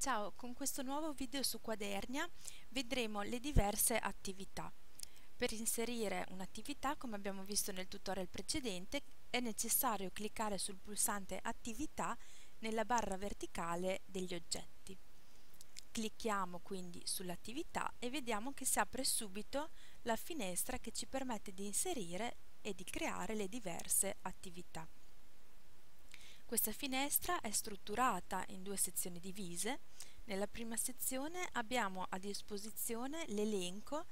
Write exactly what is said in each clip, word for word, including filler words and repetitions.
Ciao, con questo nuovo video su Cuadernia vedremo le diverse attività. Per inserire un'attività, come abbiamo visto nel tutorial precedente, è necessario cliccare sul pulsante attività nella barra verticale degli oggetti. Clicchiamo quindi sull'attività e vediamo che si apre subito la finestra che ci permette di inserire e di creare le diverse attività. Questa finestra è strutturata in due sezioni divise. Nella prima sezione abbiamo a disposizione l'elenco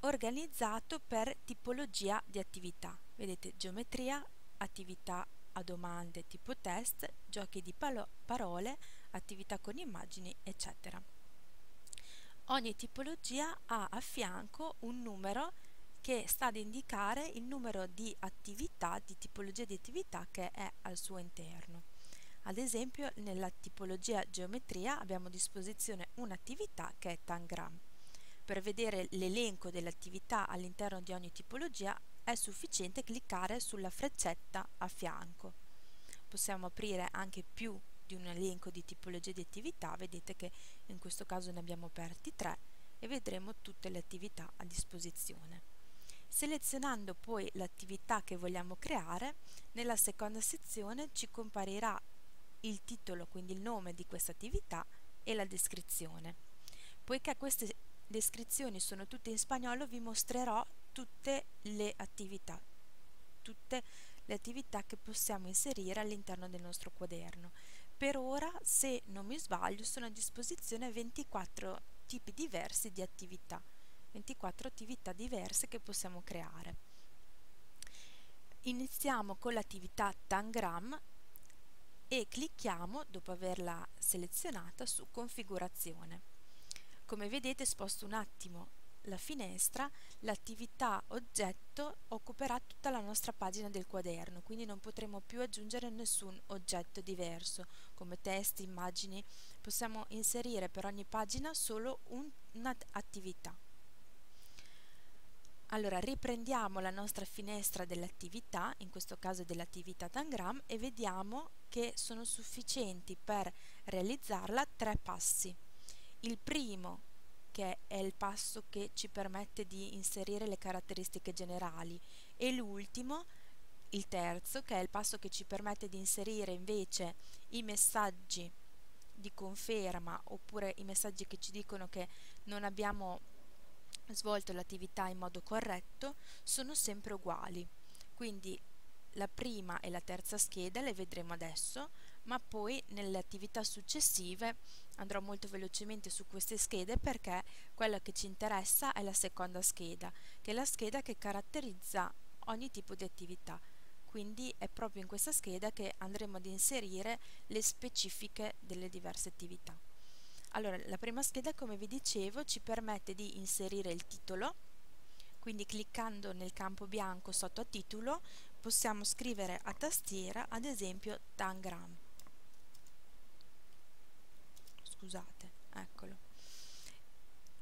organizzato per tipologia di attività. Vedete: geometria, attività a domande tipo test, giochi di parole, attività con immagini, eccetera. Ogni tipologia ha a fianco un numero che sta ad indicare il numero di attività, di tipologia di attività che è al suo interno. Ad esempio, nella tipologia geometria abbiamo a disposizione un'attività che è Tangram. Per vedere l'elenco delle attività all'interno di ogni tipologia è sufficiente cliccare sulla freccetta a fianco. Possiamo aprire anche più di un elenco di tipologie di attività, vedete che in questo caso ne abbiamo aperti tre e vedremo tutte le attività a disposizione. Selezionando poi l'attività che vogliamo creare, nella seconda sezione ci comparirà il titolo, quindi il nome di questa attività, e la descrizione. Poiché queste descrizioni sono tutte in spagnolo, vi mostrerò tutte le attività, tutte le attività che possiamo inserire all'interno del nostro quaderno. Per ora, se non mi sbaglio, sono a disposizione ventiquattro tipi diversi di attività. ventiquattro attività diverse che possiamo creare. Iniziamo con l'attività Tangram e clicchiamo, dopo averla selezionata, su configurazione. Come vedete, sposto un attimo la finestra, l'attività oggetto occuperà tutta la nostra pagina del quaderno, quindi non potremo più aggiungere nessun oggetto diverso come testi, immagini. Possiamo inserire per ogni pagina solo un'attività. Allora, riprendiamo la nostra finestra dell'attività, in questo caso dell'attività Tangram, e vediamo che sono sufficienti per realizzarla tre passi. Il primo, che è il passo che ci permette di inserire le caratteristiche generali, e l'ultimo, il terzo, che è il passo che ci permette di inserire invece i messaggi di conferma, oppure i messaggi che ci dicono che non abbiamo svolto l'attività in modo corretto. Sono sempre uguali, quindi la prima e la terza scheda le vedremo adesso, ma poi nelle attività successive andrò molto velocemente su queste schede, perché quella che ci interessa è la seconda scheda, che è la scheda che caratterizza ogni tipo di attività, quindi è proprio in questa scheda che andremo ad inserire le specifiche delle diverse attività. Allora, la prima scheda, come vi dicevo, ci permette di inserire il titolo, quindi cliccando nel campo bianco sotto a titolo possiamo scrivere a tastiera, ad esempio, Tangram. Scusate, eccolo.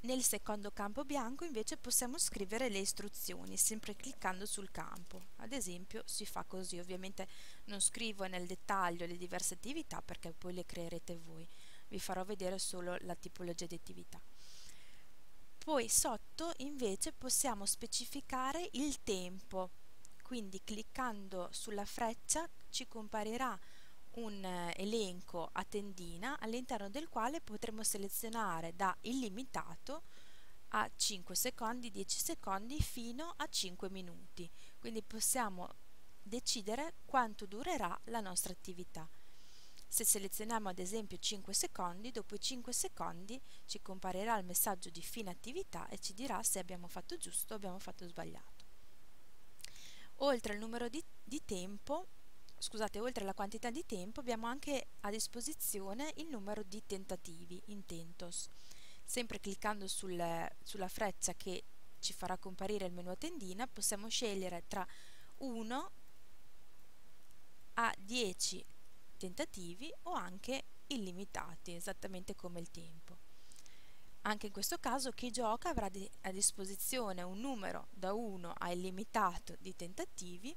Nel secondo campo bianco invece possiamo scrivere le istruzioni, sempre cliccando sul campo. Ad esempio, si fa così. Ovviamente non scrivo nel dettaglio le diverse attività perché poi le creerete voi. Vi farò vedere solo la tipologia di attività. Poi sotto invece possiamo specificare il tempo, quindi cliccando sulla freccia ci comparirà un elenco a tendina all'interno del quale potremo selezionare da illimitato a cinque secondi, dieci secondi, fino a cinque minuti. Quindi possiamo decidere quanto durerà la nostra attività. Se selezioniamo ad esempio cinque secondi, dopo i cinque secondi ci comparirà il messaggio di fine attività e ci dirà se abbiamo fatto giusto o abbiamo fatto sbagliato. Oltre al numero di, di tempo, scusate, oltre alla quantità di tempo, abbiamo anche a disposizione il numero di tentativi, intentos. Sempre cliccando sul, sulla freccia che ci farà comparire il menu a tendina, possiamo scegliere tra uno a dieci tentativi o anche illimitati, esattamente come il tempo. Anche in questo caso chi gioca avrà a disposizione un numero da uno a illimitato di tentativi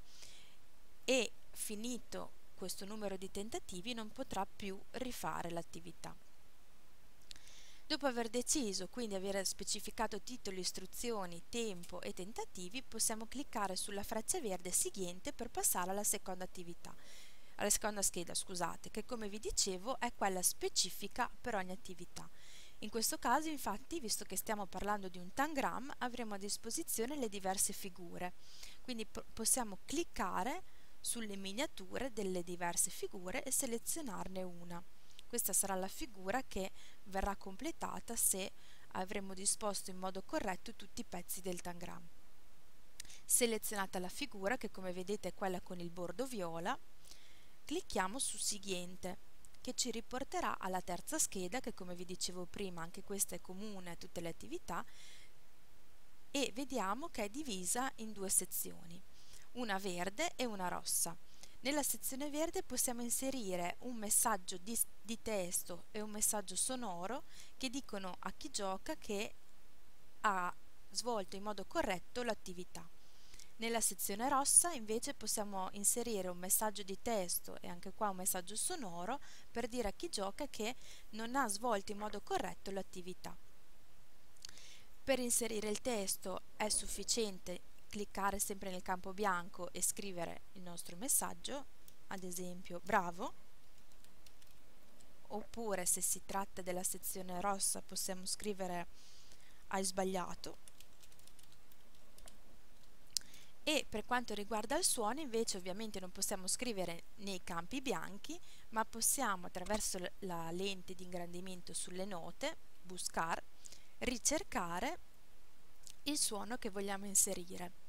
e, finito questo numero di tentativi, non potrà più rifare l'attività. Dopo aver deciso, quindi aver specificato titoli, istruzioni, tempo e tentativi, possiamo cliccare sulla freccia verde Siguiente per passare alla seconda attività, alla seconda scheda, scusate, che come vi dicevo è quella specifica per ogni attività. In questo caso, infatti, visto che stiamo parlando di un tangram, avremo a disposizione le diverse figure, quindi possiamo cliccare sulle miniature delle diverse figure e selezionarne una. Questa sarà la figura che verrà completata se avremo disposto in modo corretto tutti i pezzi del tangram. Selezionata la figura, che come vedete è quella con il bordo viola, clicchiamo su Siguiente, che ci riporterà alla terza scheda, che come vi dicevo prima anche questa è comune a tutte le attività, e vediamo che è divisa in due sezioni, una verde e una rossa. Nella sezione verde possiamo inserire un messaggio di, di testo e un messaggio sonoro che dicono a chi gioca che ha svolto in modo corretto l'attività. Nella sezione rossa invece possiamo inserire un messaggio di testo e anche qua un messaggio sonoro per dire a chi gioca che non ha svolto in modo corretto l'attività. Per inserire il testo è sufficiente cliccare sempre nel campo bianco e scrivere il nostro messaggio, ad esempio bravo, oppure se si tratta della sezione rossa possiamo scrivere hai sbagliato. E per quanto riguarda il suono invece ovviamente non possiamo scrivere nei campi bianchi, ma possiamo attraverso la lente di ingrandimento sulle note, buscar, ricercare il suono che vogliamo inserire.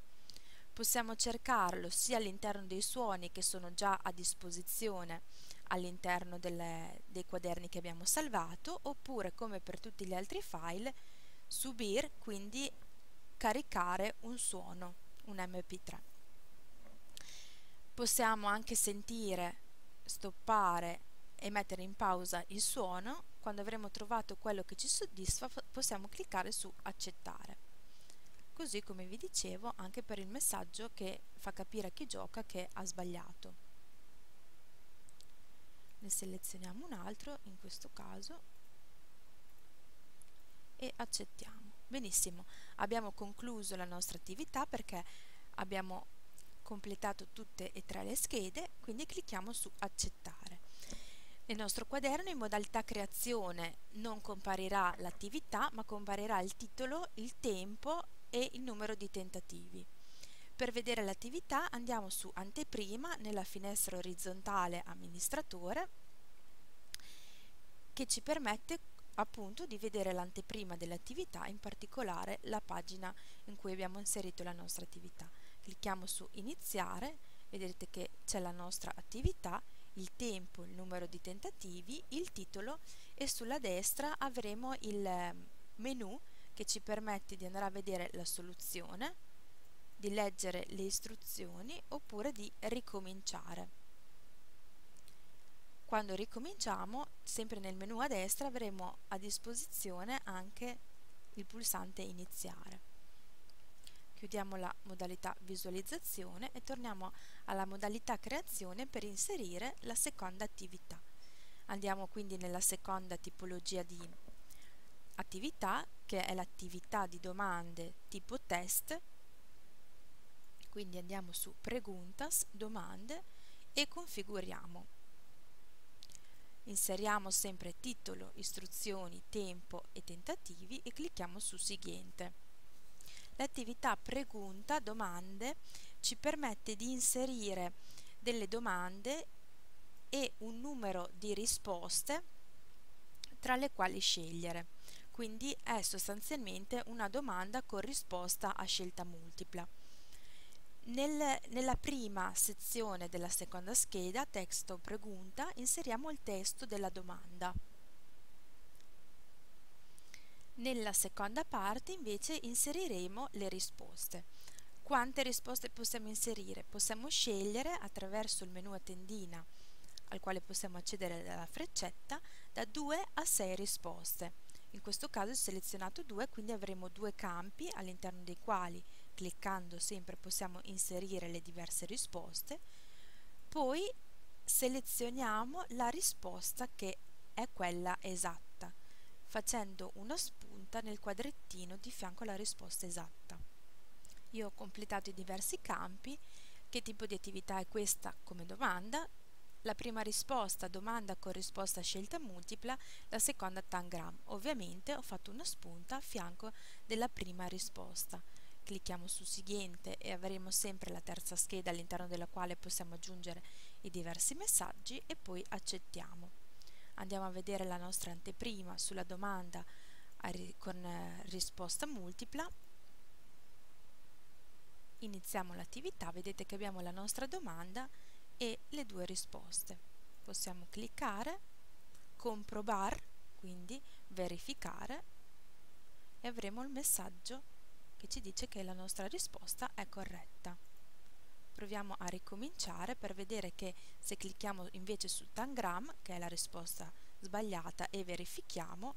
Possiamo cercarlo sia all'interno dei suoni che sono già a disposizione all'interno delle, dei quaderni che abbiamo salvato, oppure come per tutti gli altri file, subir, quindi caricare un suono, un M P tre. Possiamo anche sentire, stoppare e mettere in pausa il suono. Quando avremo trovato quello che ci soddisfa possiamo cliccare su accettare, così come vi dicevo anche per il messaggio che fa capire a chi gioca che ha sbagliato. Ne selezioniamo un altro in questo caso e accettiamo. Benissimo, abbiamo concluso la nostra attività perché abbiamo completato tutte e tre le schede, quindi clicchiamo su accettare. Nel nostro quaderno in modalità creazione non comparirà l'attività, ma comparirà il titolo, il tempo e il numero di tentativi. Per vedere l'attività andiamo su anteprima nella finestra orizzontale amministratore, che ci permette appunto di vedere l'anteprima dell'attività, in particolare la pagina in cui abbiamo inserito la nostra attività. Clicchiamo su iniziare, vedrete che c'è la nostra attività, il tempo, il numero di tentativi, il titolo, e sulla destra avremo il menu che ci permette di andare a vedere la soluzione, di leggere le istruzioni oppure di ricominciare. Quando ricominciamo, sempre nel menu a destra avremo a disposizione anche il pulsante iniziare. Chiudiamo la modalità visualizzazione e torniamo alla modalità creazione per inserire la seconda attività. Andiamo quindi nella seconda tipologia di attività, che è l'attività di domande tipo test, quindi andiamo su Preguntas, domande, e configuriamo. Inseriamo sempre titolo, istruzioni, tempo e tentativi e clicchiamo su Siguiente. L'attività Pregunta, domande ci permette di inserire delle domande e un numero di risposte tra le quali scegliere. Quindi è sostanzialmente una domanda con risposta a scelta multipla. Nel, nella prima sezione della seconda scheda, testo pregunta, inseriamo il testo della domanda. Nella seconda parte invece inseriremo le risposte. Quante risposte possiamo inserire? Possiamo scegliere attraverso il menu a tendina, al quale possiamo accedere dalla freccetta, da due a sei risposte. In questo caso ho selezionato due, quindi avremo due campi all'interno dei quali, cliccando sempre, possiamo inserire le diverse risposte. Poi selezioniamo la risposta che è quella esatta, facendo una spunta nel quadrettino di fianco alla risposta esatta. Io ho completato i diversi campi. Che tipo di attività è questa come domanda? La prima risposta, domanda con risposta scelta multipla, la seconda tangram. Ovviamente ho fatto una spunta a fianco della prima risposta. Clicchiamo su Siguiente e avremo sempre la terza scheda all'interno della quale possiamo aggiungere i diversi messaggi e poi accettiamo. Andiamo a vedere la nostra anteprima sulla domanda con risposta multipla. Iniziamo l'attività, vedete che abbiamo la nostra domanda e le due risposte. Possiamo cliccare, comprobar, quindi verificare, e avremo il messaggio che ci dice che la nostra risposta è corretta. Proviamo a ricominciare per vedere che se clicchiamo invece su Tangram, che è la risposta sbagliata, e verifichiamo,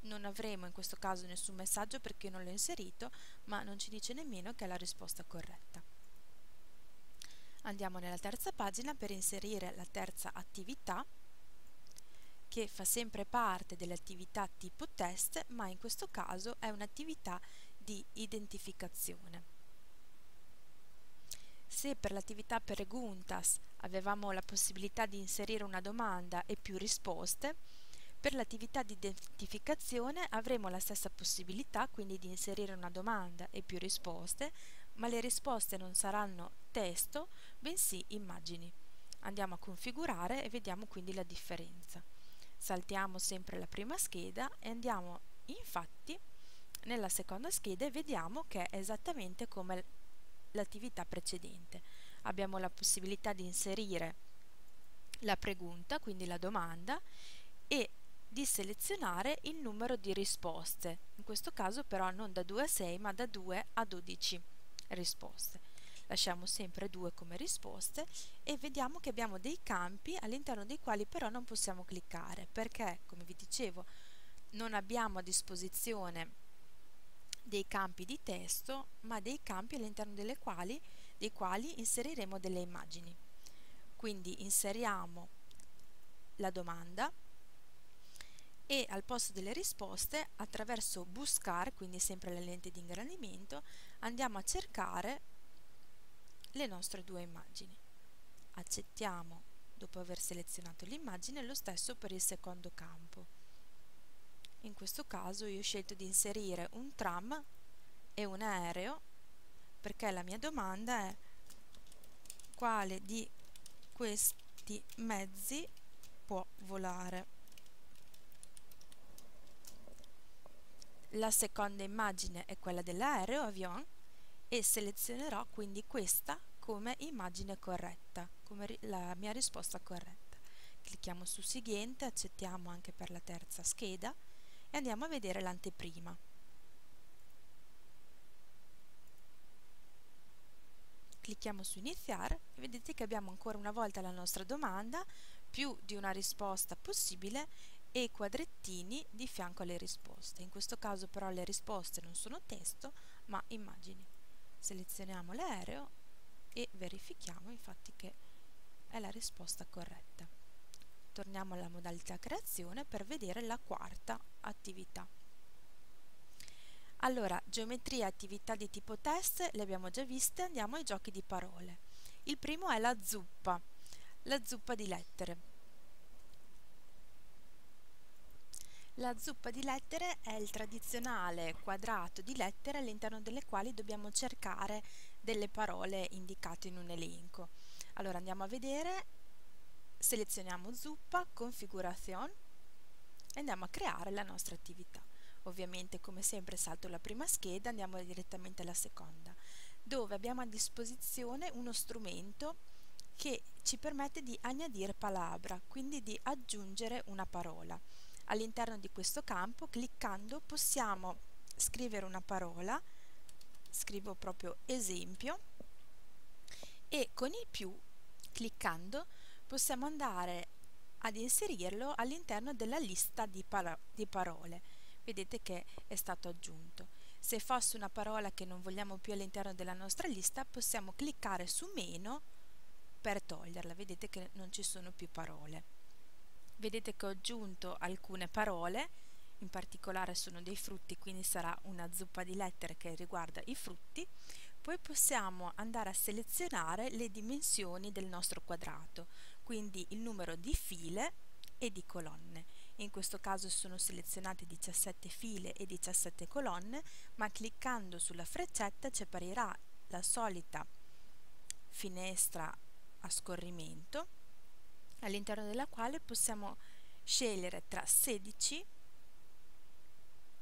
non avremo in questo caso nessun messaggio perché non l'ho inserito, ma non ci dice nemmeno che è la risposta corretta. Andiamo nella terza pagina per inserire la terza attività, che fa sempre parte dell'attività tipo test, ma in questo caso è un'attività di identificazione. Se per l'attività preguntas avevamo la possibilità di inserire una domanda e più risposte, per l'attività di identificazione avremo la stessa possibilità, quindi di inserire una domanda e più risposte, ma le risposte non saranno testo, bensì immagini. Andiamo a configurare e vediamo quindi la differenza. Saltiamo sempre la prima scheda e andiamo infatti nella seconda scheda e vediamo che è esattamente come l'attività precedente. Abbiamo la possibilità di inserire la pregunta, quindi la domanda, e di selezionare il numero di risposte, in questo caso però non da due a sei ma da due a dodici risposte. Lasciamo sempre due come risposte e vediamo che abbiamo dei campi all'interno dei quali però non possiamo cliccare perché, come vi dicevo, non abbiamo a disposizione dei campi di testo ma dei campi all'interno delle quali, dei quali inseriremo delle immagini. Quindi inseriamo la domanda e al posto delle risposte, attraverso buscar, quindi sempre la lente di ingrandimento, andiamo a cercare le nostre due immagini. Accettiamo dopo aver selezionato l'immagine, lo stesso per il secondo campo. In questo caso io ho scelto di inserire un tram e un aereo perché la mia domanda è quale di questi mezzi può volare. La seconda immagine è quella dell'aereo, avion, e selezionerò quindi questa come immagine corretta, come la mia risposta corretta. Clicchiamo su Siguiente, accettiamo anche per la terza scheda e andiamo a vedere l'anteprima. Clicchiamo su Iniziare e vedete che abbiamo ancora una volta la nostra domanda, più di una risposta possibile e i quadrettini di fianco alle risposte. In questo caso però le risposte non sono testo ma immagini. Selezioniamo l'aereo e verifichiamo infatti che è la risposta corretta. Torniamo alla modalità creazione per vedere la quarta attività. Allora, geometria e attività di tipo test le abbiamo già viste, andiamo ai giochi di parole. Il primo è la zuppa, la zuppa di lettere. La zuppa di lettere è il tradizionale quadrato di lettere all'interno delle quali dobbiamo cercare delle parole indicate in un elenco. Allora andiamo a vedere, selezioniamo zuppa, configurazione e andiamo a creare la nostra attività. Ovviamente, come sempre, salto la prima scheda, andiamo direttamente alla seconda, dove abbiamo a disposizione uno strumento che ci permette di añadir palabra, quindi di aggiungere una parola. All'interno di questo campo, cliccando, possiamo scrivere una parola, scrivo proprio esempio, e con il più, cliccando, possiamo andare ad inserirlo all'interno della lista di, paro- di parole. Vedete che è stato aggiunto. Se fosse una parola che non vogliamo più all'interno della nostra lista, possiamo cliccare su meno per toglierla. Vedete che non ci sono più parole. Vedete che ho aggiunto alcune parole in particolare sono dei frutti, quindi sarà una zuppa di lettere che riguarda i frutti. Poi possiamo andare a selezionare le dimensioni del nostro quadrato, quindi il numero di file e di colonne. In questo caso sono selezionate diciassette file e diciassette colonne, ma cliccando sulla freccetta ci apparirà la solita finestra a scorrimento, all'interno della quale possiamo scegliere tra sedici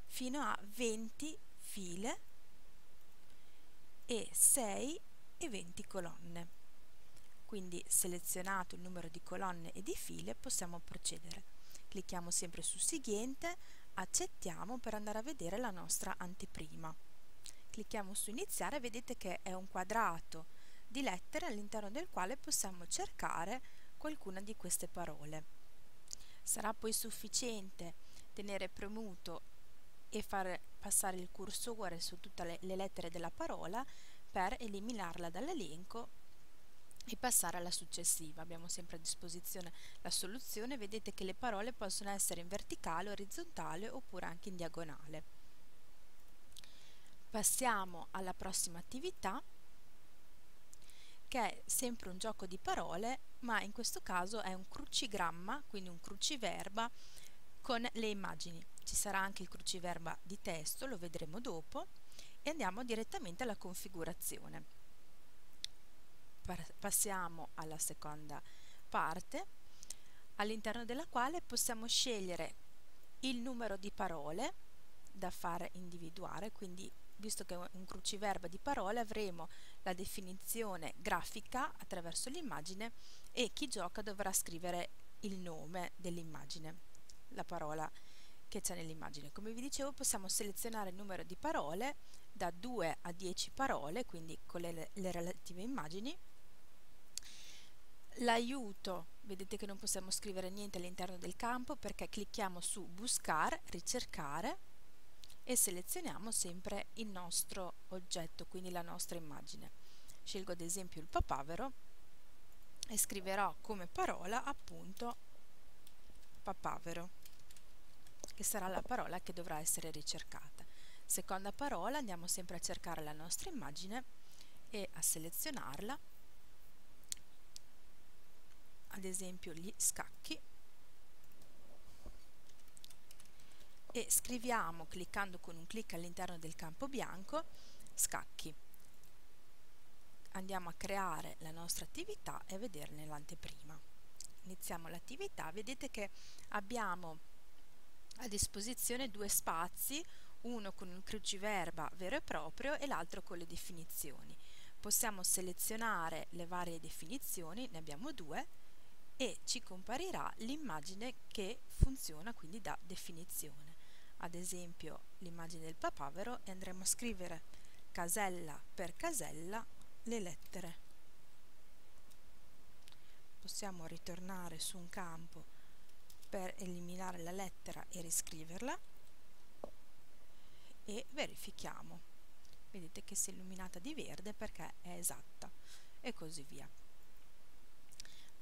fino a venti file e sei e venti colonne. Quindi, selezionato il numero di colonne e di file, possiamo procedere. Clicchiamo sempre su Siguiente, accettiamo per andare a vedere la nostra anteprima. Clicchiamo su Iniziare, vedete che è un quadrato di lettere all'interno del quale possiamo cercare qualcuna di queste parole. Sarà poi sufficiente tenere premuto e far passare il cursore su tutte le, le lettere della parola per eliminarla dall'elenco e passare alla successiva. Abbiamo sempre a disposizione la soluzione, vedete che le parole possono essere in verticale, orizzontale oppure anche in diagonale. Passiamo alla prossima attività, che è sempre un gioco di parole, ma in questo caso è un crucigramma, quindi un cruciverba con le immagini. Ci sarà anche il cruciverba di testo, lo vedremo dopo, e andiamo direttamente alla configurazione. Passiamo alla seconda parte, all'interno della quale possiamo scegliere il numero di parole da far individuare, quindi visto che è un cruciverba di parole avremo la definizione grafica attraverso l'immagine e chi gioca dovrà scrivere il nome dell'immagine, la parola che c'è nell'immagine. Come vi dicevo, possiamo selezionare il numero di parole da due a dieci parole, quindi con le, le relative immagini. L'aiuto, vedete che non possiamo scrivere niente all'interno del campo perché clicchiamo su buscar, ricercare, e selezioniamo sempre il nostro oggetto, quindi la nostra immagine. Scelgo ad esempio il papavero e scriverò come parola appunto papavero, che sarà la parola che dovrà essere ricercata. Seconda parola, andiamo sempre a cercare la nostra immagine e a selezionarla, ad esempio gli scacchi, e scriviamo cliccando con un clic all'interno del campo bianco scacchi. Andiamo a creare la nostra attività e a vederne l'anteprima. Iniziamo l'attività, vedete che abbiamo a disposizione due spazi, uno con un cruciverba vero e proprio e l'altro con le definizioni. Possiamo selezionare le varie definizioni, ne abbiamo due, e ci comparirà l'immagine che funziona quindi da definizione. Ad esempio l'immagine del papavero, e andremo a scrivere casella per casella le lettere. Possiamo ritornare su un campo per eliminare la lettera e riscriverla, e verifichiamo. Vedete che si è illuminata di verde perché è esatta, e così via.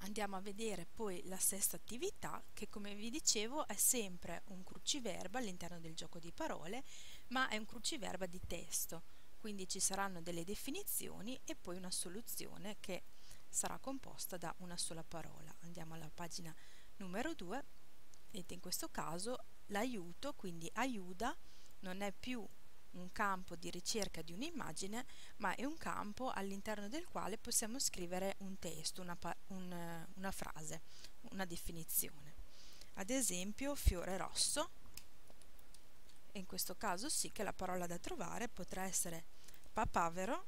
Andiamo a vedere poi la sesta attività, che come vi dicevo è sempre un cruciverba all'interno del gioco di parole, ma è un cruciverba di testo, quindi ci saranno delle definizioni e poi una soluzione che sarà composta da una sola parola. Andiamo alla pagina numero due, vedete in questo caso l'aiuto, quindi aiuta, non è più un campo di ricerca di un'immagine, ma è un campo all'interno del quale possiamo scrivere un testo, una, un, una frase, una definizione. Ad esempio fiore rosso, e in questo caso sì che la parola da trovare potrà essere papavero,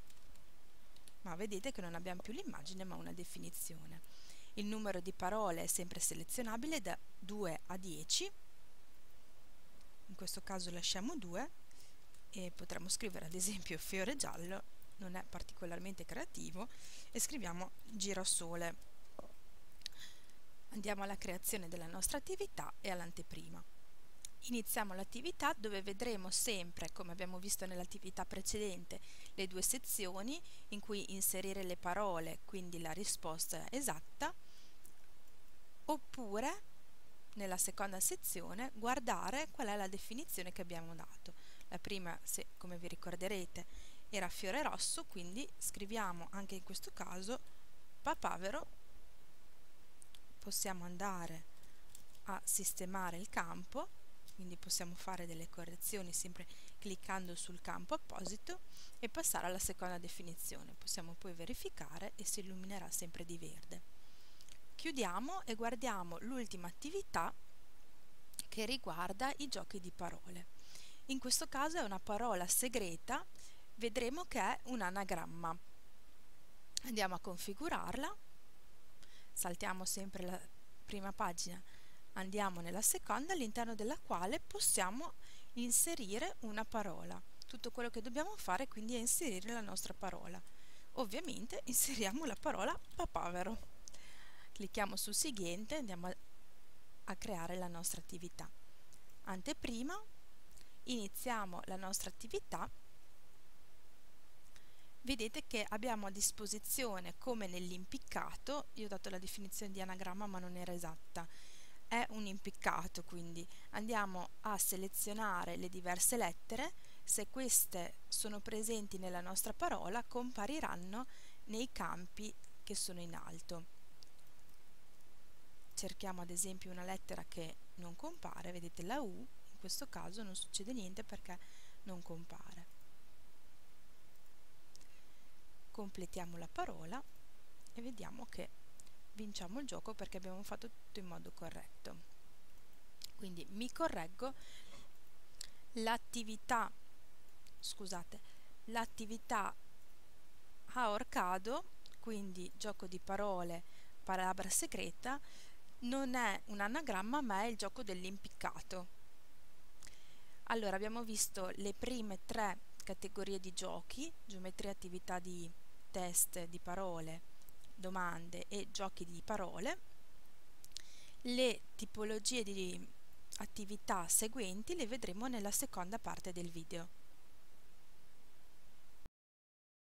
ma vedete che non abbiamo più l'immagine ma una definizione. Il numero di parole è sempre selezionabile da due a dieci, in questo caso lasciamo due, e potremmo scrivere ad esempio fiore giallo, non è particolarmente creativo, e scriviamo girasole. Andiamo alla creazione della nostra attività e all'anteprima. Iniziamo l'attività dove vedremo sempre, come abbiamo visto nell'attività precedente, le due sezioni in cui inserire le parole, quindi la risposta esatta, oppure nella seconda sezione guardare qual è la definizione che abbiamo dato. La prima, se, come vi ricorderete, era fiore rosso, quindi scriviamo anche in questo caso papavero. Possiamo andare a sistemare il campo, quindi possiamo fare delle correzioni sempre cliccando sul campo apposito e passare alla seconda definizione. Possiamo poi verificare e si illuminerà sempre di verde. Chiudiamo e guardiamo l'ultima attività che riguarda i giochi di parole. In questo caso è una parola segreta, vedremo che è un anagramma. Andiamo a configurarla, saltiamo sempre la prima pagina, andiamo nella seconda, all'interno della quale possiamo inserire una parola. Tutto quello che dobbiamo fare quindi è inserire la nostra parola. Ovviamente inseriamo la parola papavero. Clicchiamo su Siguiente e andiamo a, a creare la nostra attività. Anteprima, iniziamo la nostra attività. Vedete che abbiamo a disposizione, come nell'impiccato, io ho dato la definizione di anagramma ma non era esatta, è un impiccato, quindi andiamo a selezionare le diverse lettere. Se queste sono presenti nella nostra parola, compariranno nei campi che sono in alto. Cerchiamo ad esempio una lettera che non compare, vedete la U, in questo caso non succede niente perché non compare. Completiamo la parola e vediamo che vinciamo il gioco perché abbiamo fatto tutto in modo corretto. Quindi mi correggo, l'attività, scusate, l'attività ahorcado, quindi gioco di parole, palabra segreta, non è un anagramma ma è il gioco dell'impiccato. Allora, abbiamo visto le prime tre categorie di giochi: geometria, attività di test di parole, domande e giochi di parole. Le tipologie di attività seguenti le vedremo nella seconda parte del video.